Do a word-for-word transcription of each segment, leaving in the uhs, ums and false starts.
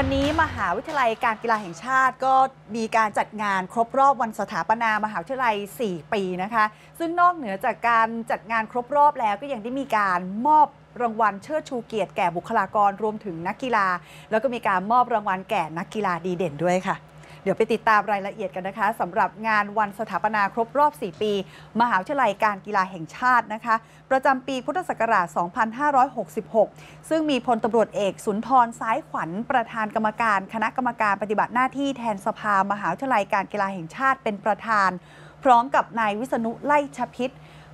วันนี้มหาวิทยาลัยการกีฬาแห่งชาติก็มีการจัดงานครบรอบวันสถาปนามหาวิทยาลัยสี่ปีนะคะซึ่งนอกเหนือจากการจัดงานครบรอบแล้วก็ยังได้มีการมอบรางวัลเชิดชูเกียรติแก่บุคลากรรวมถึงนักกีฬาแล้วก็มีการมอบรางวัลแก่นักกีฬาดีเด่นด้วยค่ะเดี๋ยวไปติดตามรายละเอียดกันนะคะสำหรับงานวันสถาปนาครบรอบสี่ปีมหาวิทยาลัยการกีฬาแห่งชาตินะคะประจำปีพุทธศักราชสองพันห้าร้อยหกสิบหกซึ่งมีพลตำรวจเอกสุนทรสายขวัญประธานกรรมการคณะกรรมการปฏิบัติหน้าที่แทนสภามหาวิทยาลัยการกีฬาแห่งชาติเป็นประธานพร้อมกับนายวิษณุไล่ชพิษ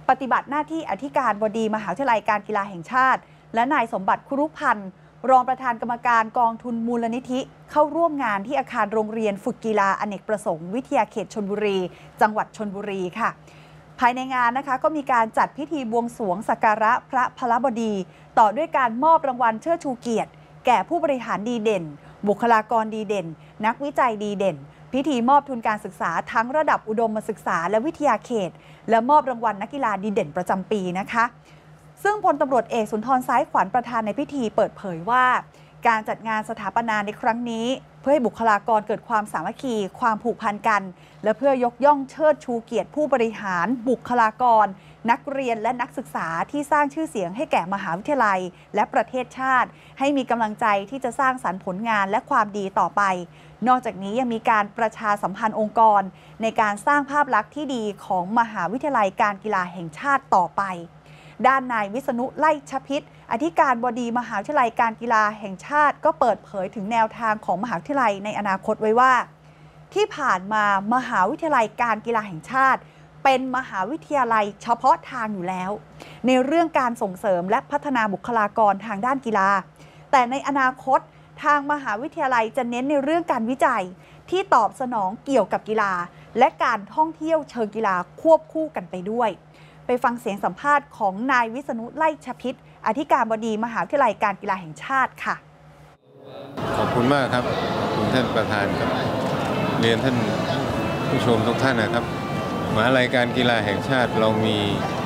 ปฏิบัติหน้าที่อธิการบดีมหาวิทยาลัยการกีฬาแห่งชาติและนายสมบัติคุรุพันธ์รองประธานกรรมการกองทุนมูลนิธิเข้าร่วมงานที่อาคารโรงเรียนฝึกกีฬาอเนกประสงค์วิทยาเขตชลบุรีจังหวัดชลบุรีค่ะภายในงานนะคะก็มีการจัดพิธีบวงสรวงสักการะพระพลบดีต่อด้วยการมอบรางวัลเชิดชูเกียรติแก่ผู้บริหารดีเด่นบุคลากรดีเด่นนักวิจัยดีเด่นพิธีมอบทุนการศึกษาทั้งระดับอุดมศึกษาและวิทยาเขตและมอบรางวัลนักกีฬาดีเด่นประจำปีนะคะซึ่งพลตำรวจเอกสุนทรสายขวัญประธานในพิธีเปิดเผยว่าการจัดงานสถาปนาในครั้งนี้เพื่อให้บุคลากรเกิดความสามัคคีความผูกพันกันและเพื่อยกย่องเชิดชูเกียรติผู้บริหารบุคลากรนักเรียนและนักศึกษาที่สร้างชื่อเสียงให้แก่มหาวิทยาลัยและประเทศชาติให้มีกำลังใจที่จะสร้างสรรค์ผลงานและความดีต่อไปนอกจากนี้ยังมีการประชาสัมพันธ์องค์กรในการสร้างภาพลักษณ์ที่ดีของมหาวิทยาลัยการกีฬาแห่งชาติต่อไปด้านนายวิษณุไล่ชพิษอธิการบดีมหาวิทยาลัยการกีฬาแห่งชาติก็เปิดเผยถึงแนวทางของมหาวิทยาลัยในอนาคตไว้ว่าที่ผ่านมามหาวิทยาลัยการกีฬาแห่งชาติเป็นมหาวิทยาลัยเฉพาะทางอยู่แล้วในเรื่องการส่งเสริมและพัฒนาบุคลากรทางด้านกีฬาแต่ในอนาคตทางมหาวิทยาลัยจะเน้นในเรื่องการวิจัยที่ตอบสนองเกี่ยวกับกีฬาและการท่องเที่ยวเชิงกีฬาควบคู่กันไปด้วยไปฟังเสียงสัมภาษณ์ของนายวิษณุไล่ชพิษอธิการบดีมหาวิทยาลัยการกีฬาแห่งชาติค่ะขอบคุณมากครับขอบคุณท่านประธานครับเรียนท่านผู้ชมทุกท่านนะครับมหาวิทยาลัยการกีฬาแห่งชาติเรามี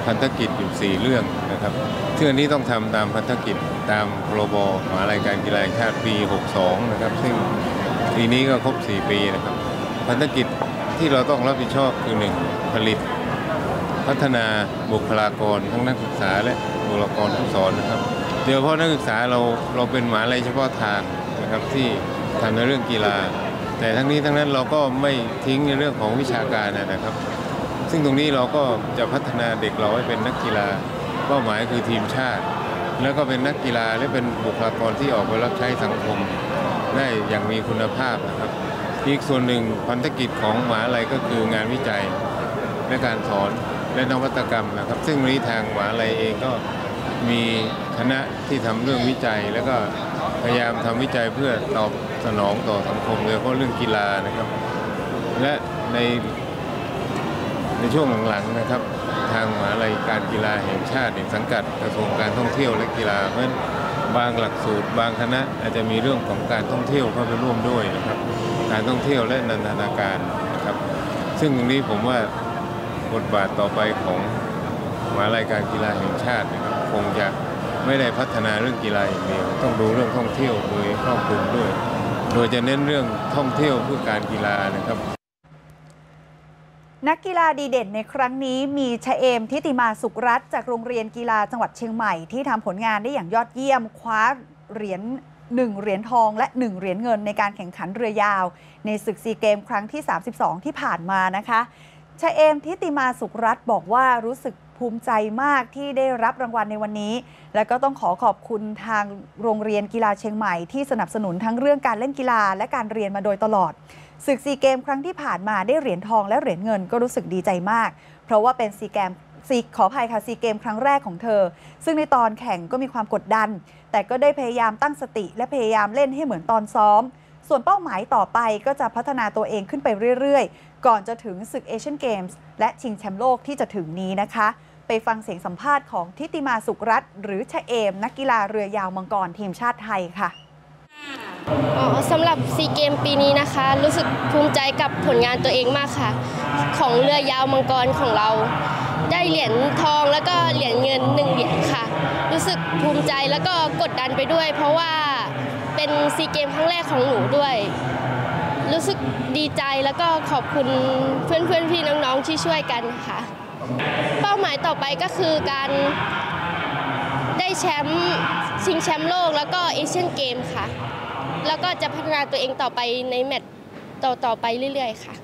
พันธกิจอยู่สี่เรื่องนะครับเรื่องนี้ต้องทำตามพันธกิจตามพรบมหาวิทยาลัยการกีฬาแห่งชาติปีหกสองนะครับซึ่งปีนี้ก็ครบสี่ปีนะครับพันธกิจที่เราต้องรับผิดชอบคือหนึ่งผลิตพัฒนาบุคลากรทั้งนักศึกษาและบุคลากรผู้สอนนะครับเดี๋ยวเพราะนักศึกษาเราเราเป็นมหาวิทยาลัยเฉพาะทางนะครับที่ทำในเรื่องกีฬาแต่ทั้งนี้ทั้งนั้นเราก็ไม่ทิ้งในเรื่องของวิชาการนะครับซึ่งตรงนี้เราก็จะพัฒนาเด็กเราให้เป็นนักกีฬาเป้าหมายคือทีมชาติแล้วก็เป็นนักกีฬาและเป็นบุคลากรที่ออกไปรับใช้สังคมได้อย่างมีคุณภาพนะครับอีกส่วนหนึ่งพันธกิจของมหาวิทยาลัยก็คืองานวิจัยและการสอนและนวัตกรรมนะครับซึ่งวันนี้ทางมหาวิทยาลัยเองก็มีคณะที่ทำเรื่องวิจัยแล้วก็พยายามทำวิจัยเพื่อตอบสนองต่อสังคมโดยเฉพาะเรื่องกีฬานะครับและในในช่วงหลังๆนะครับทางมหาวิทยาลัยการกีฬาแห่งชาติสังกัดกระทรวงการท่องเที่ยวและกีฬาเพราะฉะนั้นบางหลักสูตรบางคณะอาจจะมีเรื่องของการท่องเที่ยวเข้าไปร่วมด้วยนะครับการท่องเที่ยวและนันทนาการนะครับซึ่งตรงนี้ผมว่าบทบาทต่อไปของมหาวิทยาลัยการกีฬาแห่งชาตินะครับคงจะไม่ได้พัฒนาเรื่องกีฬาอย่างเดียวต้องดูเรื่องท่องเที่ยวโดยครอบคลุมด้วยโดยจะเน้นเรื่องท่องเที่ยวเพื่อการกีฬานะครับนักกีฬาดีเด่นในครั้งนี้มีชเอมทิติมาสุขรัตน์จากโรงเรียนกีฬาจังหวัดเชียงใหม่ที่ทำผลงานได้อย่างยอดเยี่ยมคว้าเหรียญหนึ่งเหรียญทองและหนึ่งเหรียญเงินในการแข่งขันเรือยาวในศึกซีเกมส์ครั้งที่สามสิบสองที่ผ่านมานะคะชเอมทิติมาสุขรัตน์บอกว่ารู้สึกภูมิใจมากที่ได้รับรางวัลในวันนี้และก็ต้องขอขอบคุณทางโรงเรียนกีฬาเชียงใหม่ที่สนับสนุนทั้งเรื่องการเล่นกีฬาและการเรียนมาโดยตลอดศึกซีเกมส์ครั้งที่ผ่านมาได้เหรียญทองและเหรียญเงินก็รู้สึกดีใจมากเพราะว่าเป็นซีเกมส์ขออภัยค่ะซีเกมส์ครั้งแรกของเธอซึ่งในตอนแข่งก็มีความกดดันแต่ก็ได้พยายามตั้งสติและพยายามเล่นให้เหมือนตอนซ้อมส่วนเป้าหมายต่อไปก็จะพัฒนาตัวเองขึ้นไปเรื่อยๆก่อนจะถึงศึกเอเชียนเกมส์และชิงแชมป์โลกที่จะถึงนี้นะคะไปฟังเสียงสัมภาษณ์ของทิติมาสุขรัตน์หรือชเอมนักกีฬาเรือยาวมังกรทีมชาติไทยค่ะอ๋อสำหรับซีเกมปีนี้นะคะรู้สึกภูมิใจกับผลงานตัวเองมากค่ะของเรือยาวมังกรของเราได้เหรียญทองแล้วก็เหรียญเงินหนึ่งเหรียญค่ะรู้สึกภูมิใจแล้วก็กดดันไปด้วยเพราะว่า เป็นซีเกมครั้งแรกของหนูด้วยรู้สึกดีใจแล้วก็ขอบคุณเพื่อนเพื่อนพี่น้องๆที่ช่วยกันค่ะเป้าหมายต่อไปก็คือการได้แชมป์ชิงแชมป์โลกแล้วก็เอเชียนเกมค่ะแล้วก็จะพัฒนาตัวเองต่อไปในแมตช์ต่อๆไปเรื่อยๆค่ะ